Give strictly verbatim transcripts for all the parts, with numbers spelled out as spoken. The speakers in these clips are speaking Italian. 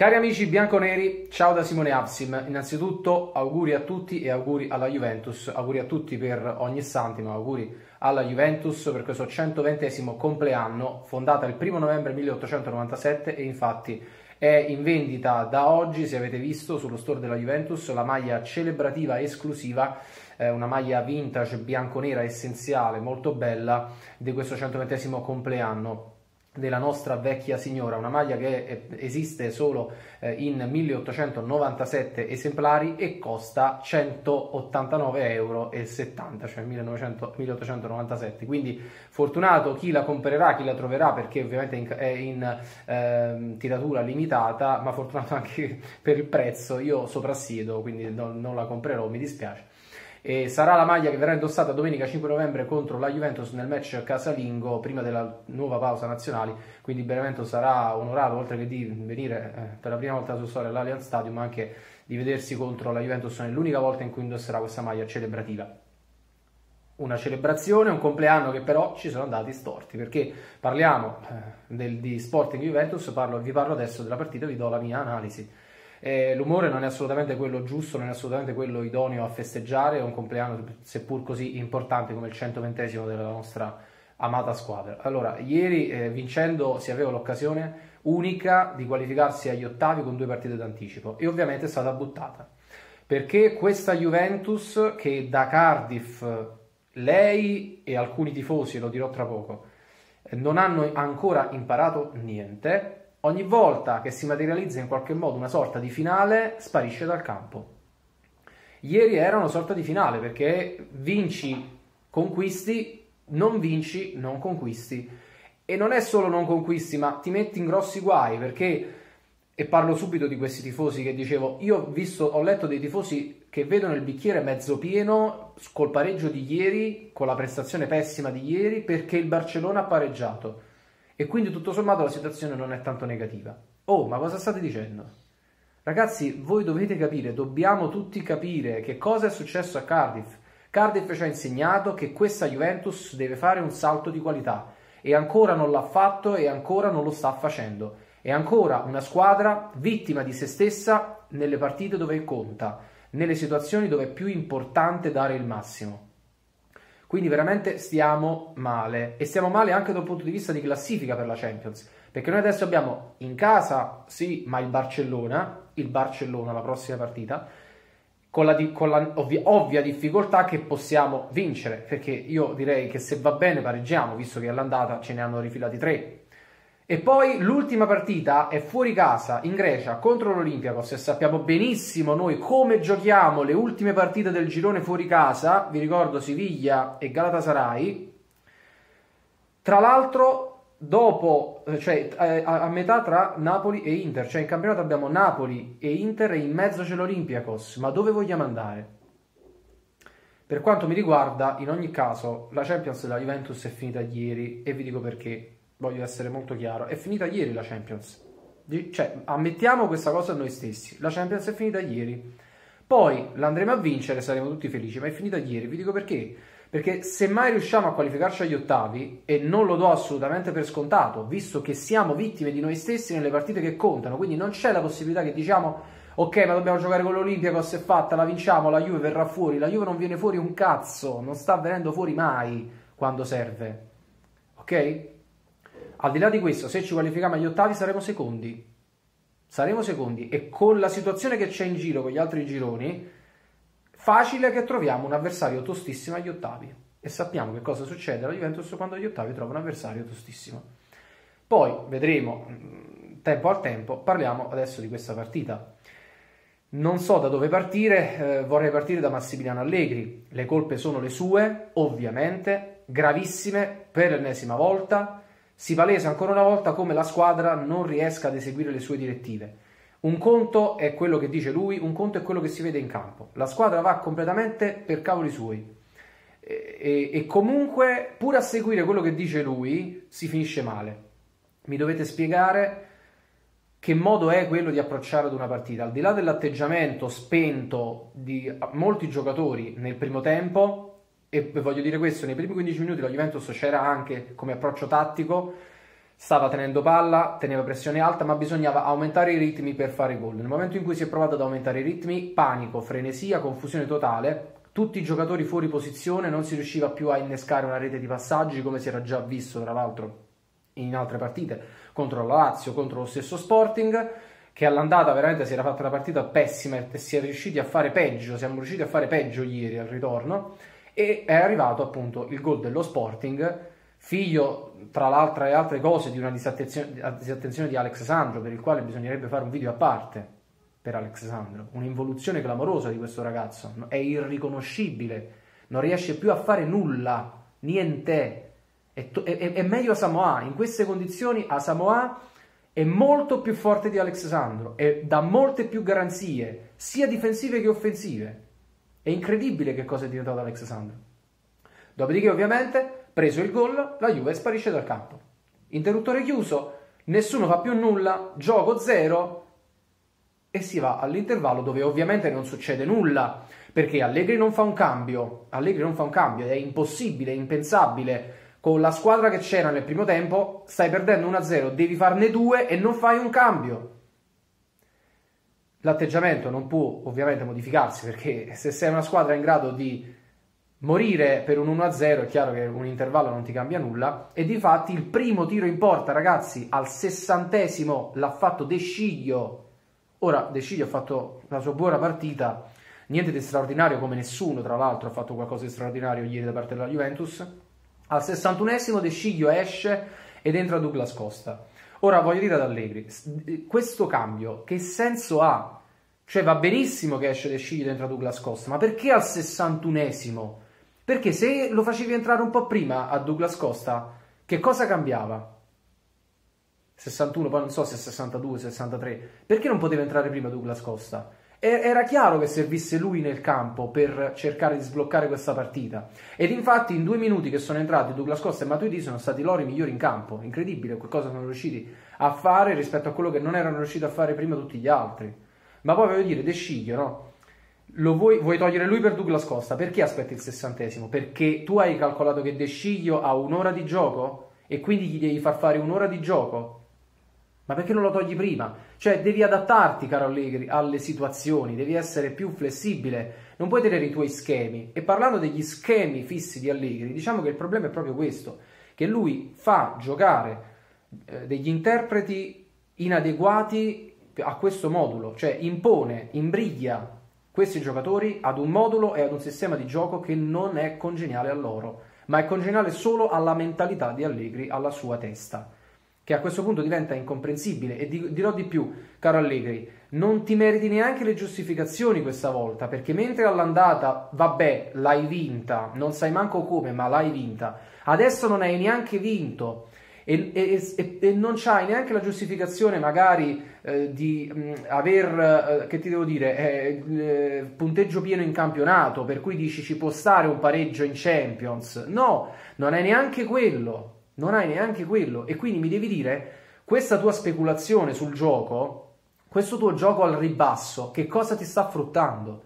Cari amici bianconeri, ciao da Simone Avsim. Innanzitutto auguri a tutti e auguri alla Juventus, auguri a tutti per ogni santimo, auguri alla Juventus per questo centoventesimo compleanno, fondata il primo novembre milleottocentonovantasette e infatti è in vendita da oggi, se avete visto, sullo store della Juventus la maglia celebrativa esclusiva, eh, una maglia vintage bianconera essenziale, molto bella, di questo centoventesimo compleanno della nostra vecchia signora, una maglia che esiste solo in milleottocentonovantasette esemplari e costa centottantanove euro e settanta, cioè milleottocentonovantasette, quindi fortunato chi la comprerà, chi la troverà, perché ovviamente è in eh, tiratura limitata, ma fortunato anche per il prezzo. Io soprassiedo, quindi non, non la comprerò, mi dispiace. E sarà la maglia che verrà indossata domenica cinque novembre contro la Juventus nel match casalingo prima della nuova pausa nazionale, quindi Benevento sarà onorato, oltre che di venire per la prima volta nella sua storia all'Allianz Stadium, anche di vedersi contro la Juventus nell'unica volta in cui indosserà questa maglia celebrativa. Una celebrazione, un compleanno che però ci sono andati storti, perché parliamo del, di Sporting Juventus, parlo, vi parlo adesso della partita, vi do la mia analisi. Eh, l'umore non è assolutamente quello giusto, non è assolutamente quello idoneo a festeggiare, è un compleanno seppur così importante come il centoventesimo della nostra amata squadra. Allora, ieri eh, vincendo si aveva l'occasione unica di qualificarsi agli ottavi con due partite d'anticipo e ovviamente è stata buttata, perché questa Juventus, che da Cardiff lei e alcuni tifosi, lo dirò tra poco, non hanno ancora imparato niente, ogni volta che si materializza in qualche modo una sorta di finale sparisce dal campo. Ieri era una sorta di finale, perché vinci, conquisti, non vinci, non conquisti. E non è solo non conquisti, ma ti metti in grossi guai, perché, e parlo subito di questi tifosi che dicevo, io ho, visto, ho letto dei tifosi che vedono il bicchiere mezzo pieno col pareggio di ieri, con la prestazione pessima di ieri, perché il Barcellona ha pareggiato. E quindi tutto sommato la situazione non è tanto negativa. Oh, ma cosa state dicendo? Ragazzi, voi dovete capire, dobbiamo tutti capire che cosa è successo a Cardiff. Cardiff ci ha insegnato che questa Juventus deve fare un salto di qualità e ancora non l'ha fatto e ancora non lo sta facendo. È ancora una squadra vittima di se stessa nelle partite dove conta, nelle situazioni dove è più importante dare il massimo. Quindi veramente stiamo male, e stiamo male anche dal punto di vista di classifica per la Champions, perché noi adesso abbiamo in casa, sì, ma il Barcellona, il Barcellona la prossima partita, con la, con la ovvia, ovvia difficoltà che possiamo vincere, perché io direi che se va bene pareggiamo, visto che all'andata ce ne hanno rifilati tre. E poi l'ultima partita è fuori casa, in Grecia, contro l'Olympiakos, e sappiamo benissimo noi come giochiamo le ultime partite del girone fuori casa, vi ricordo Siviglia e Galatasaray, tra l'altro dopo, cioè a, a metà tra Napoli e Inter, cioè in campionato abbiamo Napoli e Inter e in mezzo c'è l'Olympiakos, ma dove vogliamo andare? Per quanto mi riguarda, in ogni caso, la Champions della Juventus è finita ieri, e vi dico perché. Voglio essere molto chiaro, è finita ieri la Champions, cioè ammettiamo questa cosa a noi stessi, la Champions è finita ieri, poi l'andremo a vincere, saremo tutti felici, ma è finita ieri, vi dico perché, perché se mai riusciamo a qualificarci agli ottavi, e non lo do assolutamente per scontato, visto che siamo vittime di noi stessi nelle partite che contano, quindi non c'è la possibilità che diciamo, ok, ma dobbiamo giocare con l'Olympiakos, è fatta, la vinciamo, la Juve verrà fuori, la Juve non viene fuori un cazzo, non sta venendo fuori mai quando serve, ok? Al di là di questo, se ci qualifichiamo agli ottavi saremo secondi, saremo secondi, e con la situazione che c'è in giro con gli altri gironi, facile che troviamo un avversario tostissimo agli ottavi, e sappiamo che cosa succede alla Juventus quando agli ottavi trova un avversario tostissimo. Poi vedremo, tempo al tempo, parliamo adesso di questa partita. Non so da dove partire, eh, vorrei partire da Massimiliano Allegri, le colpe sono le sue, ovviamente, gravissime, per l'ennesima volta. Si palesa ancora una volta come la squadra non riesca ad eseguire le sue direttive. Un conto è quello che dice lui, un conto è quello che si vede in campo. La squadra va completamente per cavoli suoi. E, e, e comunque, pur a seguire quello che dice lui, si finisce male. Mi dovete spiegare che modo è quello di approcciare ad una partita. Al di là dell'atteggiamento spento di molti giocatori nel primo tempo, e voglio dire questo, nei primi quindici minuti la Juventus c'era anche come approccio tattico, stava tenendo palla, teneva pressione alta, ma bisognava aumentare i ritmi per fare gol. Nel momento in cui si è provato ad aumentare i ritmi, panico, frenesia, confusione totale, tutti i giocatori fuori posizione, non si riusciva più a innescare una rete di passaggi, come si era già visto tra l'altro in altre partite contro la Lazio, contro lo stesso Sporting, che all'andata veramente si era fatta una partita pessima e si è riusciti a fare peggio, siamo riusciti a fare peggio ieri al ritorno, e è arrivato appunto il gol dello Sporting, figlio tra l'altra e altre cose di una disattenzione, disattenzione di Alex Sandro, per il quale bisognerebbe fare un video a parte per Alex Sandro, un'involuzione clamorosa di questo ragazzo, è irriconoscibile, non riesce più a fare nulla, niente. È, è, è meglio Asamoah, in queste condizioni Asamoah è molto più forte di Alex Sandro e dà molte più garanzie sia difensive che offensive. È incredibile che cosa è diventato Alex Sandro. Dopodiché ovviamente, preso il gol, la Juve sparisce dal campo, interruttore chiuso, nessuno fa più nulla, gioco zero, e si va all'intervallo, dove ovviamente non succede nulla perché Allegri non fa un cambio, Allegri non fa un cambio, è impossibile, è impensabile. Con la squadra che c'era nel primo tempo stai perdendo uno a zero, devi farne due e non fai un cambio. L'atteggiamento non può ovviamente modificarsi, perché se sei una squadra in grado di morire per un uno a zero è chiaro che un intervallo non ti cambia nulla, e difatti il primo tiro in porta, ragazzi, al sessantesimo l'ha fatto De Sciglio. Ora De Sciglio ha fatto la sua buona partita, niente di straordinario, come nessuno tra l'altro ha fatto qualcosa di straordinario ieri da parte della Juventus. Al sessantunesimo De Sciglio esce ed entra Douglas Costa. Ora voglio dire ad Allegri, questo cambio che senso ha? Cioè va benissimo che esce De Sciglio ed entra Douglas Costa, ma perché al sessantunesimo? Perché se lo facevi entrare un po' prima a Douglas Costa, che cosa cambiava? sessantuno, poi non so se sessantadue, sessantatré. Perché non poteva entrare prima Douglas Costa? Era chiaro che servisse lui nel campo per cercare di sbloccare questa partita, ed infatti in due minuti che sono entrati Douglas Costa e Matuidi sono stati loro i migliori in campo. Incredibile qualcosa sono riusciti a fare rispetto a quello che non erano riusciti a fare prima tutti gli altri. Ma poi voglio dire, De Sciglio, no? Lo vuoi, vuoi togliere lui per Douglas Costa, perché aspetti il sessantesimo? Perché tu hai calcolato che De Sciglio ha un'ora di gioco e quindi gli devi far fare un'ora di gioco? Ma perché non lo togli prima? Cioè devi adattarti, caro Allegri, alle situazioni, devi essere più flessibile, non puoi tenere i tuoi schemi. E parlando degli schemi fissi di Allegri, diciamo che il problema è proprio questo, che lui fa giocare eh, degli interpreti inadeguati a questo modulo, cioè impone, imbriglia questi giocatori ad un modulo e ad un sistema di gioco che non è congeniale a loro, ma è congeniale solo alla mentalità di Allegri, alla sua testa, che a questo punto diventa incomprensibile. E dirò di più, caro Allegri, non ti meriti neanche le giustificazioni questa volta, perché mentre all'andata, vabbè, l'hai vinta, non sai manco come, ma l'hai vinta, adesso non hai neanche vinto, e, e, e, e non c'hai neanche la giustificazione magari eh, di mh, aver, eh, che ti devo dire, eh, eh, punteggio pieno in campionato, per cui dici ci può stare un pareggio in Champions. No, non hai neanche quello. Non hai neanche quello, e quindi mi devi dire, questa tua speculazione sul gioco, questo tuo gioco al ribasso, che cosa ti sta fruttando?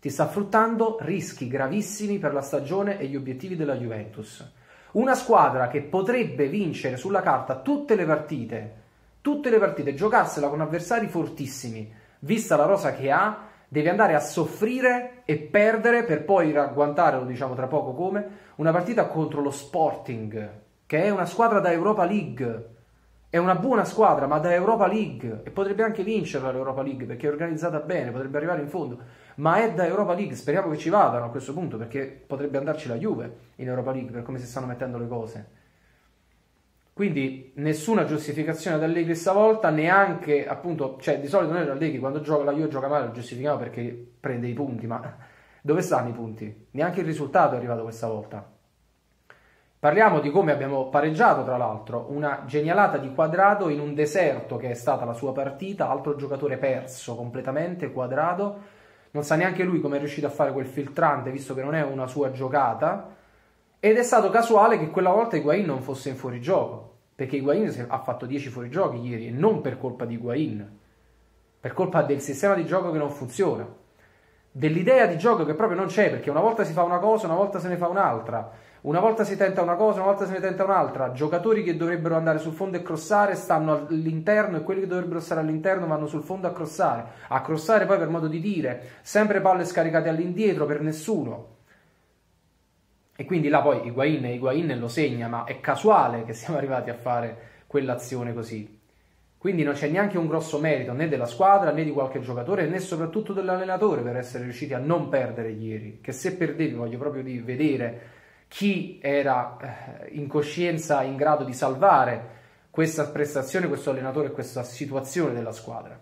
Ti sta fruttando rischi gravissimi per la stagione e gli obiettivi della Juventus. Una squadra che potrebbe vincere sulla carta tutte le partite, tutte le partite, giocarsela con avversari fortissimi, vista la rosa che ha, deve andare a soffrire e perdere per poi ragguantare, lo diciamo tra poco come, una partita contro lo Sporting, che è una squadra da Europa League, è una buona squadra ma da Europa League, e potrebbe anche vincerla l'Europa League perché è organizzata bene, potrebbe arrivare in fondo, ma è da Europa League, speriamo che ci vadano a questo punto, perché potrebbe andarci la Juve in Europa League per come si stanno mettendo le cose. Quindi nessuna giustificazione ad Allegri stavolta, neanche appunto, cioè di solito noi Allegri quando gioca la Juve gioca male lo giustifichiamo perché prende i punti, ma dove stanno i punti? Neanche il risultato è arrivato questa volta. Parliamo di come abbiamo pareggiato, tra l'altro, una genialata di Cuadrado in un deserto che è stata la sua partita, altro giocatore perso completamente, Cuadrado, non sa neanche lui come è riuscito a fare quel filtrante, visto che non è una sua giocata, ed è stato casuale che quella volta Higuain non fosse in fuorigioco, perché Higuain ha fatto dieci fuorigiochi ieri, e non per colpa di Higuain, per colpa del sistema di gioco che non funziona, dell'idea di gioco che proprio non c'è, perché una volta si fa una cosa, una volta se ne fa un'altra, Una volta si tenta una cosa, una volta se ne tenta un'altra. Giocatori che dovrebbero andare sul fondo e crossare stanno all'interno e quelli che dovrebbero stare all'interno vanno sul fondo a crossare. A crossare poi per modo di dire, sempre palle scaricate all'indietro per nessuno. E quindi là poi Higuain, Higuain lo segna, ma è casuale che siamo arrivati a fare quell'azione così. Quindi non c'è neanche un grosso merito né della squadra né di qualche giocatore né soprattutto dell'allenatore per essere riusciti a non perdere ieri. Che se perdevi voglio proprio di vedere chi era in coscienza in grado di salvare questa prestazione, questo allenatore e questa situazione della squadra.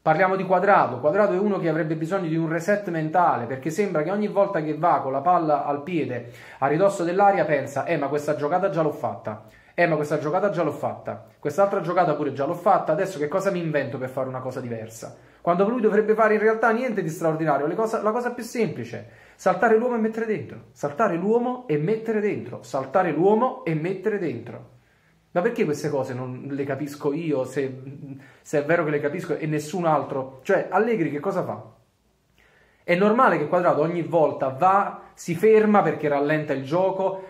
Parliamo di Cuadrado. Cuadrado è uno che avrebbe bisogno di un reset mentale, perché sembra che ogni volta che va con la palla al piede a ridosso dell'aria pensa eh ma questa giocata già l'ho fatta, eh ma questa giocata già l'ho fatta, quest'altra giocata pure già l'ho fatta, adesso che cosa mi invento per fare una cosa diversa? Quando lui dovrebbe fare in realtà niente di straordinario, le cosa, la cosa più semplice. Saltare l'uomo e mettere dentro, saltare l'uomo e mettere dentro, saltare l'uomo e mettere dentro. Ma perché queste cose non le capisco io, se, se è vero che le capisco e nessun altro? Cioè, Allegri che cosa fa? È normale che Cuadrado ogni volta va, si ferma perché rallenta il gioco,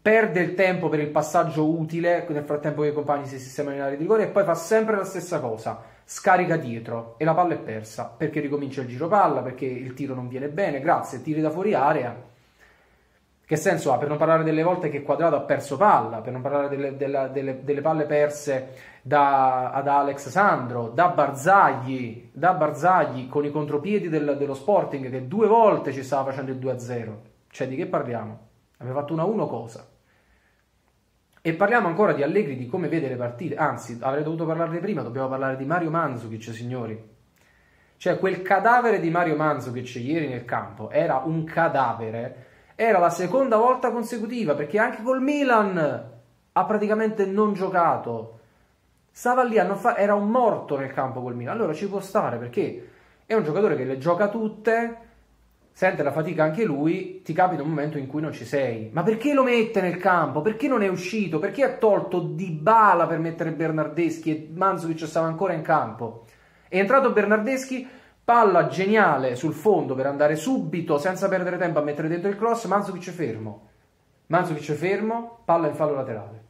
perde il tempo per il passaggio utile, nel frattempo che i compagni si sistemano in area di rigore, e poi fa sempre la stessa cosa. Scarica dietro e la palla è persa perché ricomincia il giro palla, perché il tiro non viene bene, grazie, tiri da fuori area. Che senso ha? Per non parlare delle volte che Cuadrado ha perso palla, per non parlare delle, delle, delle, delle palle perse da, da Alex Sandro, da Barzagli, da Barzagli con i contropiedi del, dello Sporting che due volte ci stava facendo il due a zero. Cioè di che parliamo? Aveva fatto uno a uno cosa? E parliamo ancora di Allegri, di come vede le partite, anzi avrei dovuto parlarne prima, dobbiamo parlare di Mario Mandžukić, signori. Cioè quel cadavere di Mario Mandžukić ieri nel campo era un cadavere, era la seconda volta consecutiva perché anche col Milan ha praticamente non giocato, stava lì, fa... era un morto nel campo col Milan, allora ci può stare perché è un giocatore che le gioca tutte, sente la fatica anche lui, ti capita un momento in cui non ci sei. Ma perché lo mette nel campo? Perché non è uscito? Perché ha tolto Dybala per mettere Bernardeschi e Mandžukić stava ancora in campo? È entrato Bernardeschi, palla geniale sul fondo per andare subito, senza perdere tempo a mettere dentro il cross, Mandžukić fermo. Mandžukić fermo, palla in fallo laterale.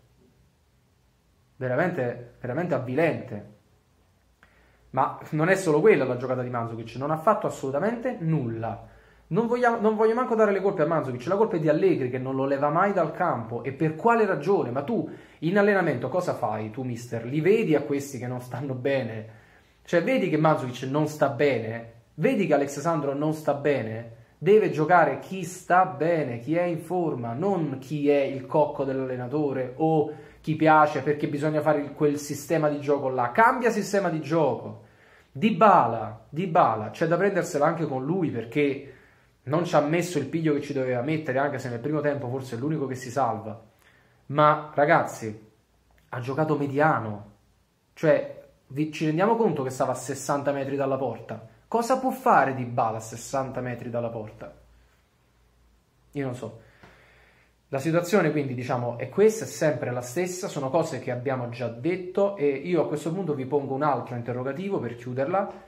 Veramente, veramente avvilente. Ma non è solo quella la giocata di Mandžukić, non ha fatto assolutamente nulla. Non, vogliamo, non voglio manco dare le colpe a Mandžukić, la colpa è di Allegri che non lo leva mai dal campo. E per quale ragione? Ma tu in allenamento cosa fai tu, mister? Li vedi a questi che non stanno bene? Cioè vedi che Mandžukić non sta bene? Vedi che Alex Sandro non sta bene? Deve giocare chi sta bene, chi è in forma, non chi è il cocco dell'allenatore o chi piace perché bisogna fare quel sistema di gioco là. Cambia sistema di gioco. Dybala, Dybala, c'è da prendersela anche con lui perché... non ci ha messo il piglio che ci doveva mettere, anche se nel primo tempo forse è l'unico che si salva. Ma, ragazzi, ha giocato mediano. Cioè, vi, ci rendiamo conto che stava a sessanta metri dalla porta? Cosa può fare Dybala a sessanta metri dalla porta? Io non so. La situazione, quindi, diciamo, è questa, è sempre la stessa. Sono cose che abbiamo già detto e io a questo punto vi pongo un altro interrogativo per chiuderla.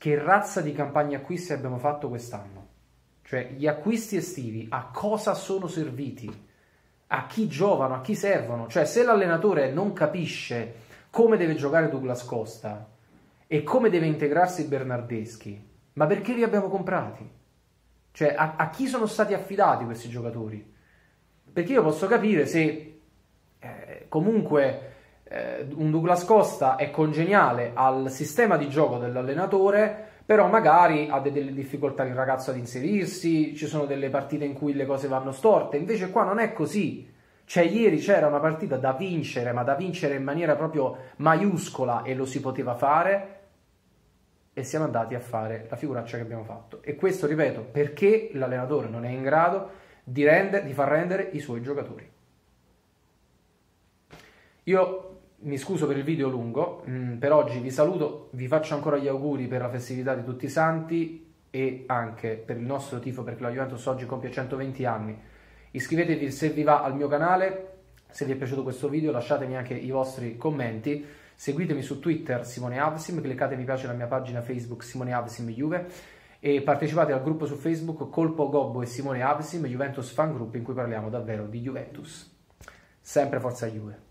Che razza di campagna acquisti abbiamo fatto quest'anno? Cioè, gli acquisti estivi a cosa sono serviti? A chi giovano? A chi servono? Cioè, se l'allenatore non capisce come deve giocare Douglas Costa e come deve integrarsi Bernardeschi, ma perché li abbiamo comprati? Cioè, a, a chi sono stati affidati questi giocatori? Perché io posso capire se eh, comunque... un Douglas Costa è congeniale al sistema di gioco dell'allenatore, però magari ha delle difficoltà il ragazzo ad inserirsi, ci sono delle partite in cui le cose vanno storte, invece qua non è così. Cioè ieri c'era una partita da vincere, ma da vincere in maniera proprio maiuscola, e lo si poteva fare, e siamo andati a fare la figuraccia che abbiamo fatto. E questo, ripeto, perché l'allenatore non è in grado di, rende, di far rendere i suoi giocatori. Io mi scuso per il video lungo, per oggi vi saluto, vi faccio ancora gli auguri per la festività di Tutti i Santi e anche per il nostro tifo, perché la Juventus oggi compie centoventi anni. Iscrivetevi se vi va al mio canale, se vi è piaciuto questo video lasciatemi anche i vostri commenti, seguitemi su Twitter Simone Avsim, cliccate mi piace alla mia pagina Facebook Simone Avsim Juve e partecipate al gruppo su Facebook Colpo Gobbo e Simone Avsim, Juventus Fan Group, in cui parliamo davvero di Juventus. Sempre forza Juve!